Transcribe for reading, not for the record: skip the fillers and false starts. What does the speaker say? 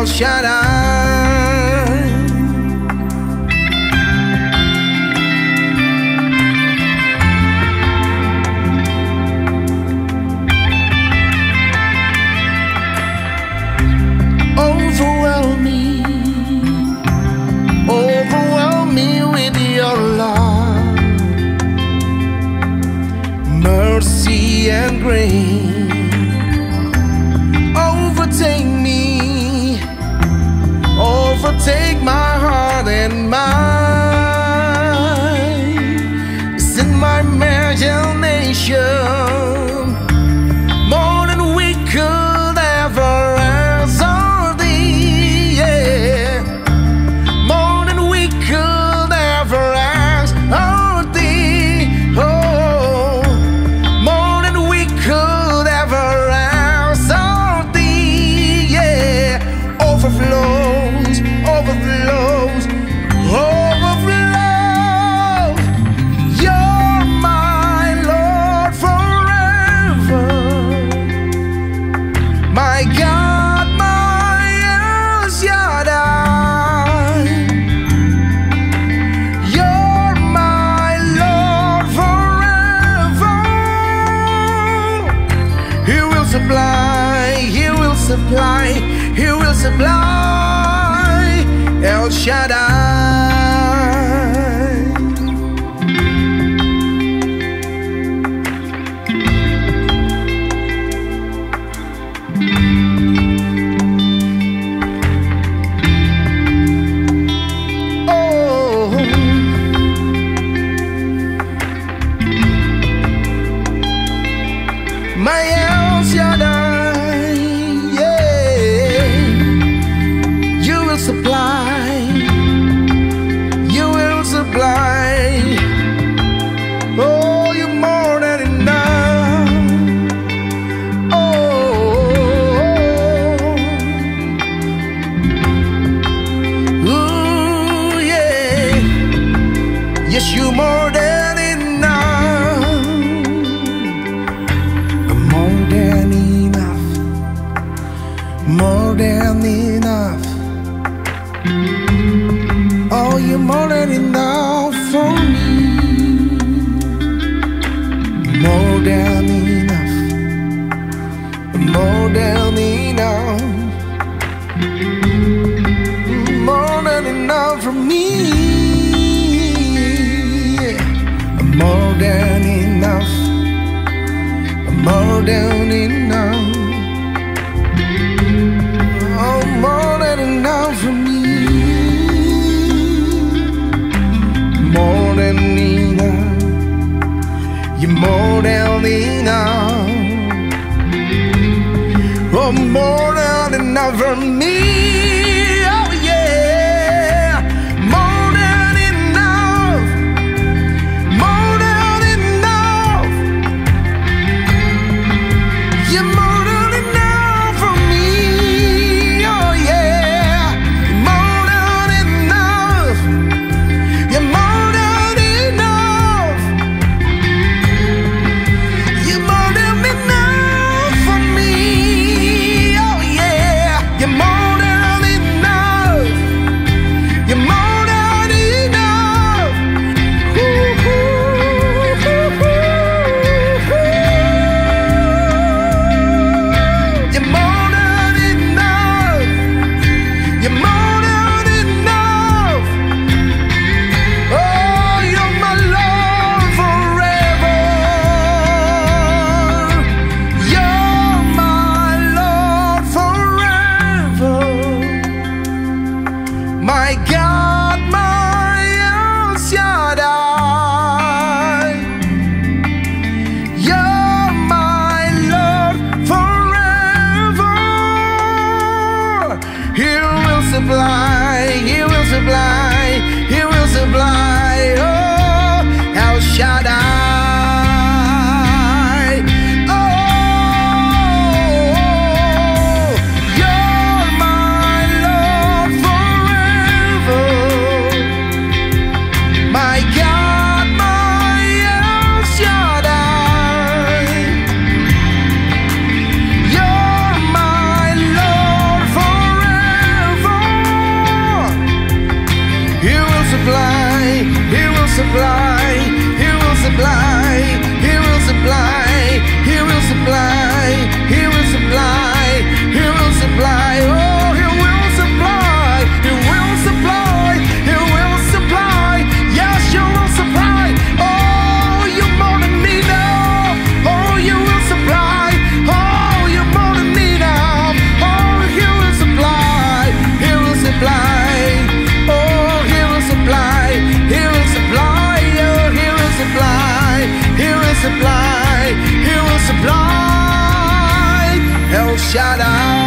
El Shaddai. Overwhelm me with your love, mercy and grace. Overtake me, overtake my heart and mind. It's in my imagination, more than we could ever answer thee, yeah. More than we could ever ask of thee, oh. More than we could ever ask of thee, yeah. Overflows, overflows, overflows. You're my Lord forever, my God. He will supply, he will supply, El Shaddai. Oh, my El Shaddai. Yes, you more than enough. More than enough. More than enough. Oh, you're more than enough for me. More than enough. More than enough. More than enough for me. More than enough, more than enough, oh, more than enough for me. More than enough, you're more than enough, oh, more than enough for me. He will supply, he will supply, oh, El Shaddai. Oh, you're my Lord forever, my God, my El Shaddai. You're my Lord forever. supply, He will supply, He will supply, He will supply, He will supply, He will supply, He will supply, oh, He will supply, He will supply, He will supply, yes, You will supply, oh, You're more than enough, oh, You will supply, oh, You're more than enough, oh, He will supply, He will supply. Supply, He will supply, El Shaddai.